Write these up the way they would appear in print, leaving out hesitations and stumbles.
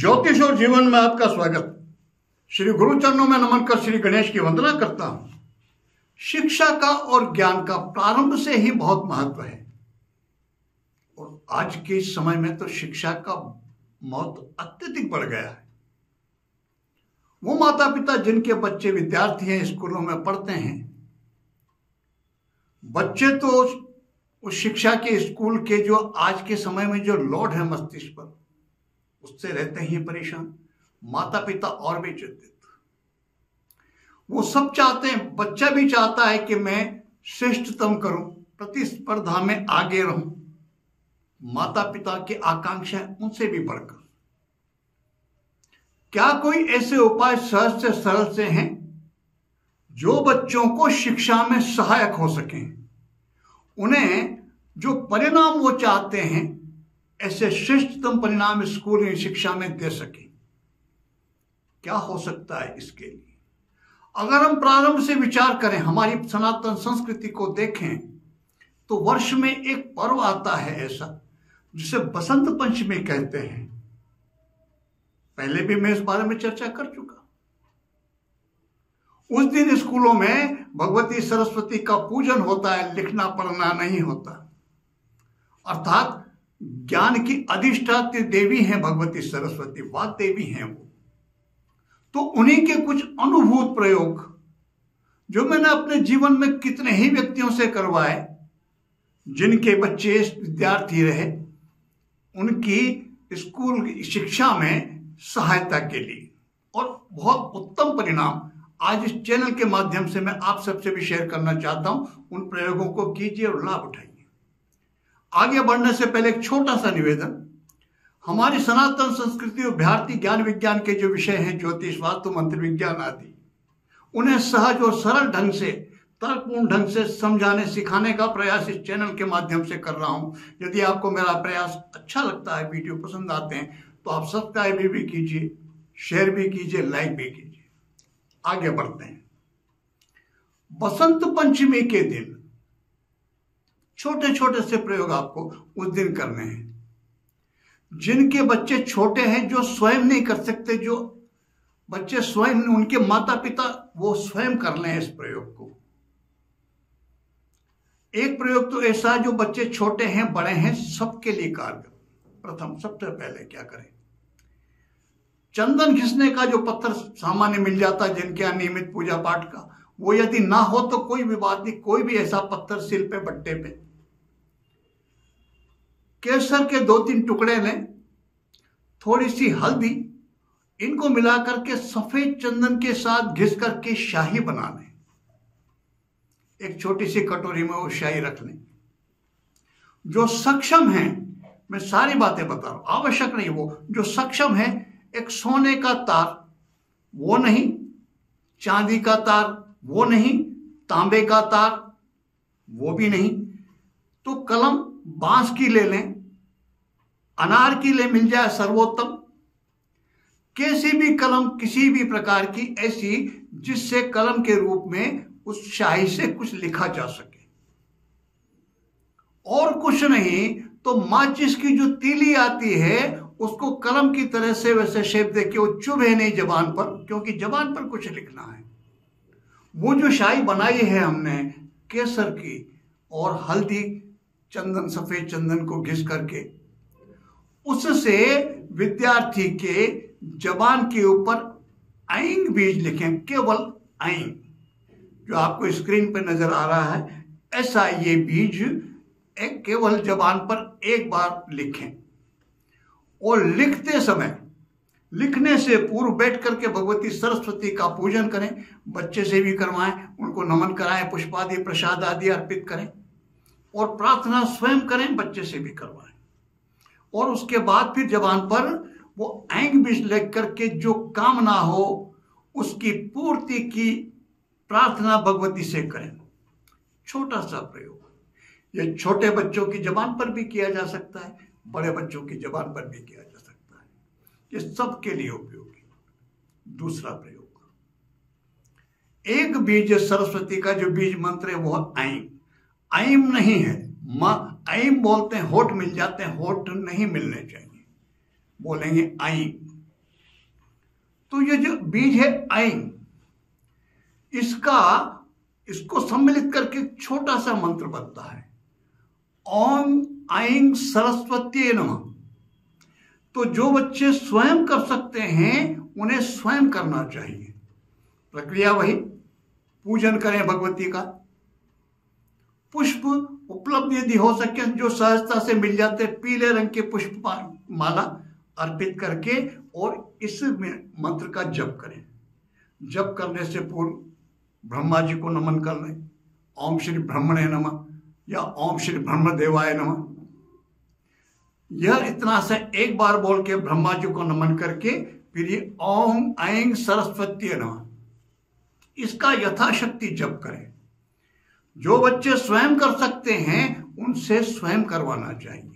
ज्योतिष और जीवन में आपका स्वागत। श्री गुरु चरणों में नमन कर श्री गणेश की वंदना करता हूं। शिक्षा का और ज्ञान का प्रारंभ से ही बहुत महत्व है और आज के समय में तो शिक्षा का महत्व अत्यधिक बढ़ गया है। वो माता पिता जिनके बच्चे विद्यार्थी हैं, स्कूलों में पढ़ते हैं, बच्चे तो उस शिक्षा के स्कूल के जो आज के समय में जो लोड है मस्तिष्क पर, उससे रहते ही परेशान। माता पिता और भी चिंतित, वो सब चाहते हैं, बच्चा भी चाहता है कि मैं श्रेष्ठतम करूं, प्रतिस्पर्धा में आगे रहूं। माता पिता की आकांक्षाएं उनसे भी बढ़कर। क्या कोई ऐसे उपाय सहज से सरल से हैं जो बच्चों को शिक्षा में सहायक हो सके, उन्हें जो परिणाम वो चाहते हैं ऐसे श्रेष्ठतम परिणाम स्कूल या शिक्षा में दे सके? क्या हो सकता है इसके लिए? अगर हम प्रारंभ से विचार करें, हमारी सनातन संस्कृति को देखें तो वर्ष में एक पर्व आता है ऐसा जिसे बसंत पंचमी कहते हैं। पहले भी मैं इस बारे में चर्चा कर चुका। उस दिन स्कूलों में भगवती सरस्वती का पूजन होता है, लिखना पढ़ना नहीं होता। अर्थात ज्ञान की अधिष्ठात्री देवी हैं भगवती सरस्वती, वाद देवी हैं वो। तो उन्हीं के कुछ अनुभूत प्रयोग जो मैंने अपने जीवन में कितने ही व्यक्तियों से करवाए जिनके बच्चे विद्यार्थी रहे, उनकी स्कूल शिक्षा में सहायता के लिए, और बहुत उत्तम परिणाम आज इस चैनल के माध्यम से मैं आप सबसे भी शेयर करना चाहता हूं। उन प्रयोगों को कीजिए और लाभ उठाइए। आगे बढ़ने से पहले एक छोटा सा निवेदन। हमारी सनातन संस्कृति और भारतीय ज्ञान विज्ञान के जो विषय हैं, ज्योतिष, वास्तु, मंत्र विज्ञान आदि, उन्हें सहज और सरल ढंग से, तर्कपूर्ण ढंग से समझाने सिखाने का प्रयास इस चैनल के माध्यम से कर रहा हूं। यदि आपको मेरा प्रयास अच्छा लगता है, वीडियो पसंद आते हैं, तो आप सब्सक्राइब भी कीजिए, शेयर भी कीजिए, लाइक भी कीजिए। आगे बढ़ते हैं। बसंत पंचमी के दिन छोटे छोटे से प्रयोग आपको उस दिन करने हैं। जिनके बच्चे छोटे हैं, जो स्वयं नहीं कर सकते, जो बच्चे स्वयं, उनके माता पिता वो स्वयं कर लें इस प्रयोग को। एक प्रयोग तो ऐसा जो बच्चे छोटे हैं, बड़े हैं, सबके लिए कारगर। प्रथम सबसे पहले क्या करें, चंदन घिसने का जो पत्थर सामान्य मिल जाता है जिनके अनियमित पूजा पाठ का, वो यदि ना हो तो कोई भी बात नहीं, कोई भी ऐसा पत्थर सिल पे, बट्टे पे, केसर के 2-3 टुकड़े लें, थोड़ी सी हल्दी, इनको मिला करके सफेद चंदन के साथ घिस करके शाही बना लें। एक छोटी सी कटोरी में वो शाही रख लें। जो सक्षम है, मैं सारी बातें बता रहा हूं, आवश्यक नहीं, वो जो सक्षम है, एक सोने का तार, वो नहीं, चांदी का तार, वो नहीं, तांबे का तार, वो भी नहीं, तो कलम बांस की ले लें, अनार की ले मिल जाए सर्वोत्तम। कैसी भी कलम, किसी भी प्रकार की ऐसी जिससे कलम के रूप में उस शाही से कुछ लिखा जा सके। और कुछ नहीं तो माचिस की जो तीली आती है उसको कलम की तरह से वैसे शेप देके, वो चुभे नहीं जबान पर, क्योंकि जबान पर कुछ लिखना है। वो जो शाही बनाई है हमने केसर की और हल्दी, चंदन, सफेद चंदन को घिस करके, उससे विद्यार्थी के जबान के ऊपर आइंग बीज लिखें, केवल आइंग, जो आपको स्क्रीन पर नजर आ रहा है ऐसा ये बीज एक केवल जबान पर एक बार लिखें। और लिखते समय, लिखने से पूर्व बैठ करके भगवती सरस्वती का पूजन करें, बच्चे से भी करवाएं, उनको नमन कराएं, पुष्पादि प्रसाद आदि अर्पित करें और प्रार्थना स्वयं करें, बच्चे से भी करवाएं। और उसके बाद फिर जबान पर वो ऐंग बीज लिख करके जो कामना हो उसकी पूर्ति की प्रार्थना भगवती से करें। छोटा सा प्रयोग, ये छोटे बच्चों की जबान पर भी किया जा सकता है, बड़े बच्चों की जबान पर भी किया जा सकता है, ये सबके लिए उपयोगी। दूसरा प्रयोग, एक बीज सरस्वती का जो बीज मंत्र है वो आईम, आईम नहीं है, मां आईम बोलते हैं, होठ मिल जाते हैं, होठ नहीं मिलने चाहिए, बोलेंगे आईम। तो ये जो बीज है ऐं, इसको सम्मिलित करके छोटा सा मंत्र बनता है, ओम ऐं सरस्वती नमः। तो जो बच्चे स्वयं कर सकते हैं उन्हें स्वयं करना चाहिए। प्रक्रिया वही, पूजन करें भगवती का, पुष्प उपलब्ध यदि हो सके जो सहजता से मिल जाते पीले रंग के पुष्प माला अर्पित करके और इस मंत्र का जप करें। जप करने से पूर्व ब्रह्मा जी को नमन कर लें, ओम श्री ब्रह्मणे नमः या ओम श्री ब्रह्मदेवाय नमः। यह इतना सा एक बार बोल के ब्रह्मा जी को नमन करके फिर ये ओम ऐं सरस्वती नमः, इसका यथाशक्ति जप करें। जो बच्चे स्वयं कर सकते हैं उनसे स्वयं करवाना चाहिए।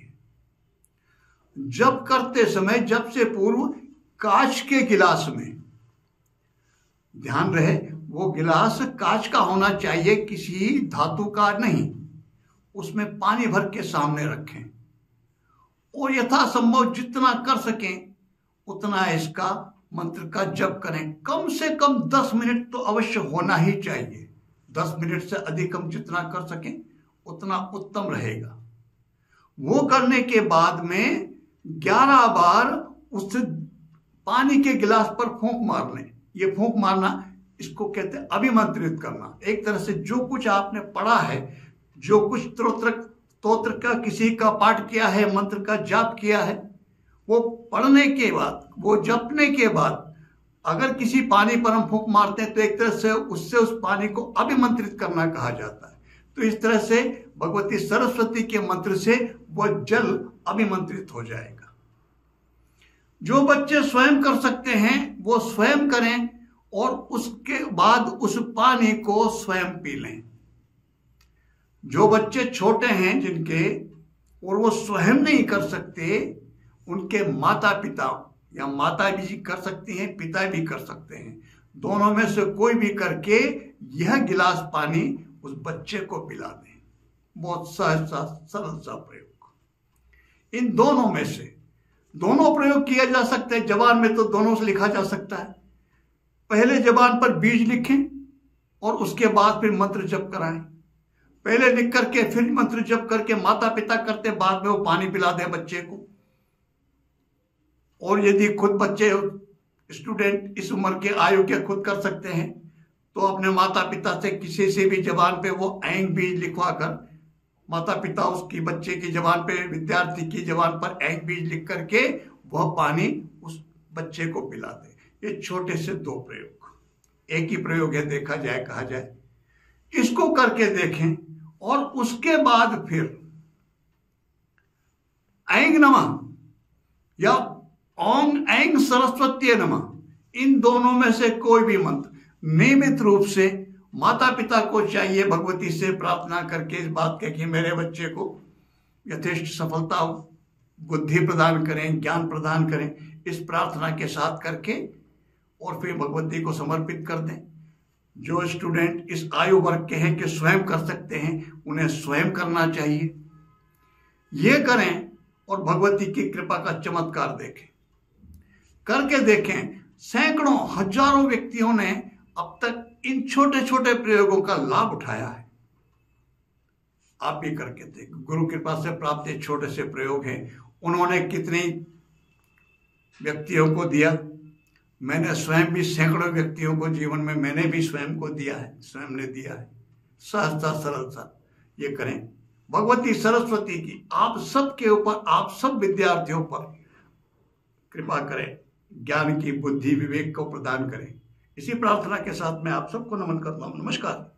जप करते समय जप से पूर्व कांच के गिलास में, ध्यान रहे वो गिलास कांच का होना चाहिए, किसी धातु का नहीं, उसमें पानी भर के सामने रखें और यथासंभव जितना कर सकें उतना इसका मंत्र का जप करें। कम से कम 10 मिनट तो अवश्य होना ही चाहिए, 10 मिनट से अधिक हम जितना कर सकें उतना उत्तम रहेगा। वो करने के बाद में 11 बार उस पानी के गिलास पर फूंक मार लें। ये फूंक मारना इसको कहते हैं अभिमंत्रित करना। एक तरह से जो कुछ आपने पढ़ा है, जो कुछ स्तोत्र का किसी का पाठ किया है, मंत्र का जाप किया है, वो पढ़ने के बाद, वो जपने के बाद अगर किसी पानी पर हम फूंक मारते हैं तो एक तरह से उस पानी को अभिमंत्रित करना कहा जाता है। तो इस तरह से भगवती सरस्वती के मंत्र से वह जल अभिमंत्रित हो जाएगा। जो बच्चे स्वयं कर सकते हैं वो स्वयं करें और उसके बाद उस पानी को स्वयं पी लें। जो बच्चे छोटे हैं जिनके और वो स्वयं नहीं कर सकते, उनके माता पिता या माता भी कर सकती हैं, पिता भी कर सकते हैं, दोनों में से कोई भी करके यह गिलास पानी उस बच्चे को पिला दें। बहुत सहज सा सरल सा प्रयोग। इन दोनों में से दोनों प्रयोग किया जा सकता है। जबान में तो दोनों से लिखा जा सकता है। पहले जबान पर बीज लिखें और उसके बाद फिर मंत्र जप कराएं। पहले लिख करके फिर मंत्र जप करके माता पिता करते, बाद में वो पानी पिला दें बच्चे को। और यदि खुद बच्चे स्टूडेंट इस उम्र के आयु के खुद कर सकते हैं तो अपने माता पिता से किसी से भी जबान पे वो ऐं बीज लिखवा कर, माता पिता उसकी बच्चे की जबान पे, विद्यार्थी की जबान पर ऐं बीज लिख करके वह पानी उस बच्चे को पिला दे। ये छोटे से 2 प्रयोग, एक ही प्रयोग है देखा जाए कहा जाए। इसको करके देखें और उसके बाद फिर ऐं नमः या ओम ऐं सरस्वती नमः, इन दोनों में से कोई भी मंत्र नियमित रूप से माता पिता को चाहिए भगवती से प्रार्थना करके इस बात के कि मेरे बच्चे को यथेष्ट सफलता हो, बुद्धि प्रदान करें, ज्ञान प्रदान करें, इस प्रार्थना के साथ करके और फिर भगवती को समर्पित कर दें। जो स्टूडेंट इस आयु वर्ग के हैं कि स्वयं कर सकते हैं उन्हें स्वयं करना चाहिए। ये करें और भगवती की कृपा का चमत्कार देखें, करके देखें। सैकड़ों हजारों व्यक्तियों ने अब तक इन छोटे छोटे प्रयोगों का लाभ उठाया है। आप भी करके देखें। गुरु कृपा से प्राप्त ये छोटे से प्रयोग हैं। उन्होंने कितने व्यक्तियों को दिया, मैंने स्वयं भी सैकड़ों व्यक्तियों को जीवन में मैंने भी स्वयं को दिया है, स्वयं ने दिया है। सहजता सरलता ये करें। भगवती सरस्वती की आप सब के ऊपर, आप सब विद्यार्थियों पर कृपा करें, ज्ञान की बुद्धि विवेक को प्रदान करें। इसी प्रार्थना के साथ मैं आप सबको नमन करता हूँ। नमस्कार।